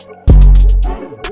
Ray.